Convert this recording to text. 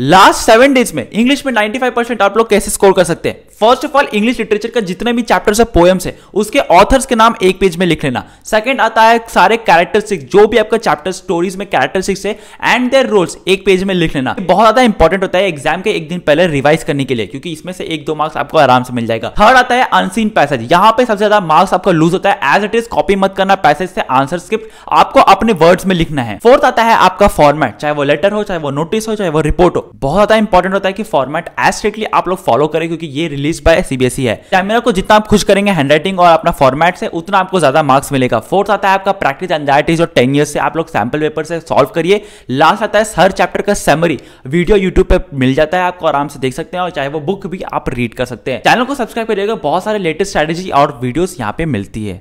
Last 7 days में English में 95% आप लोग कैसे स्कोर कर सकते हैं। First of all, English literature का जितने भी चैप्टर्स है, पोएम्स है, उसके ऑथर्स के नाम एक पेज में लिख लेना। सेकंड आता है सारे कैरेक्टरिस्टिक्स, जो भी आपका चैप्टर स्टोरीज में कैरेक्टरिस्टिक्स है एंड देयर रोल्स एक पेज में लिख लेना। बहुत ज्यादा इंपॉर्टेंट होता है एग्जाम के एक दिन पहले रिवाइज करने के लिए, क्योंकि इसमें से 1-2 मार्क्स आपको आराम से मिल जाएगा। थर्ड आता है अनसीन पैसेज, यहाँ पे सबसे ज्यादा मार्क्स आपका लूज होता है। एज इट इज कॉपी मत करना पैसेज से, आंसर स्क्रिप्ट आपको अपने वर्ड्स में लिखना है। फोर्थ आता है आपका फॉर्मेट, चाहे वो लेटर हो, चाहे वो नोटिस हो, चाहे वो रिपोर्ट हो। बहुत ज्यादा इंपॉर्टेंट होता है कि फॉर्मेट एज स्ट्रिक्टली आप लोग फॉलो करें, क्योंकि ये रिलीज बाय सीबीएसई है। कैमरा को जितना आप खुश करेंगे हैंडराइटिंग और अपना फॉर्मेट से, उतना आपको ज्यादा मार्क्स मिलेगा। फोर्थ आता है आपका प्रैक्टिस एंजाइटीज और 10 ईयर्स से आप लोग सैंपल पेपर से सॉल्व करिए। लास्ट आता है हर चैप्टर का समरी, वीडियो यूट्यूब पे मिल जाता है, आपको आराम से देख सकते हैं, और चाहे वो बुक भी आप रीड कर सकते हैं। चैनल को सब्सक्राइब करिएगा, बहुत सारे लेटेस्ट स्ट्रेटेजी और वीडियोस यहाँ पे मिलती है।